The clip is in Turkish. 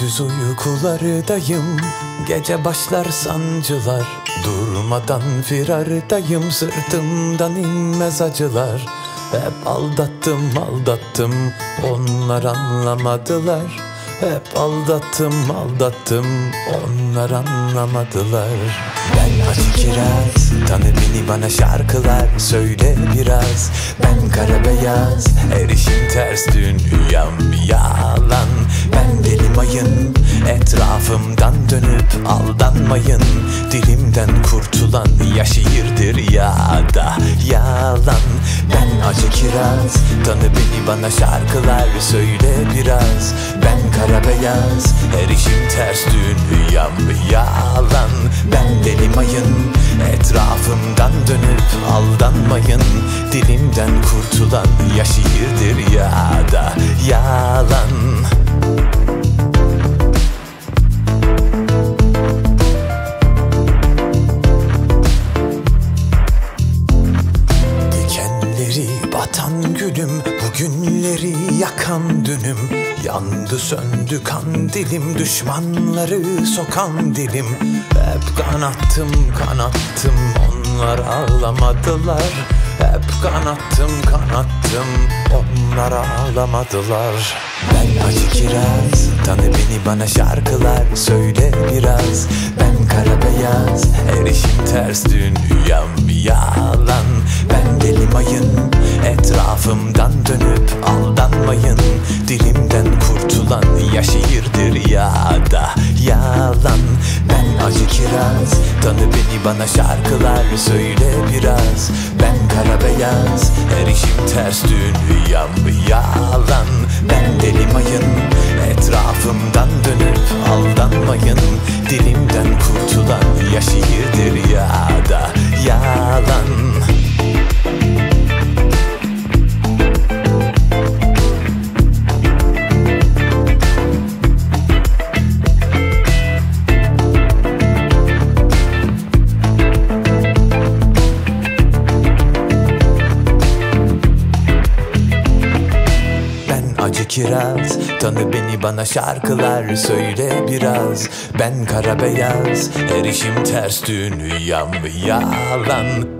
Gündüz uykulardayım, gece başlar sancılar. Durmadan firardayım, sırtımdan inmez acılar. Hep aldattım, onlar anlamadılar. Hep aldattım, onlar anlamadılar. Ben acı kiraz, tanı beni, bana şarkılar söyle biraz. Ben kara beyaz, her işin ters, dün rüyam bir yalan. Ben deli mayın, etrafımdan dönüp aldanmayın. Dilimden kurtulan ya şiirdir ya da yalan. Ben acı kiraz, tanı beni, bana şarkılar söyle biraz. Ben kara beyaz, her işim ters, dün rüyam yalan. Ben deli mayın, etrafımdan dönüp aldanmayın. Dilimden kurtulan ya şiirdir ya da yalan. Batan gülüm, bugünleri yakan dünüm. Yandı söndü kandilim, düşmanları sokan dilim. Hep kanattım, onlar ağlamadılar. Hep kanattım, onlar ağlamadılar. Ben acı kiraz, tanı beni, bana şarkılar söyle biraz. Ben kara beyaz, her işim ters, dün rüyam yalan. Ben deli mayın, etrafımdan dönüp aldanmayın. Dilimden kurtulan ya şiirdir ya da yalan. Ben acı kiraz, tanı beni, bana şarkılar söyle biraz. Ben kara beyaz, her işim ters, dün rüyam yalan. Ben deli mayın, etrafımdan dönüp aldanmayın. Dilimden kurtulan ya şiirdir ya da yalan. Acı kiraz, tanı beni, bana şarkılar söyle biraz. Ben kara beyaz, her işim ters, dün rüyam yalan.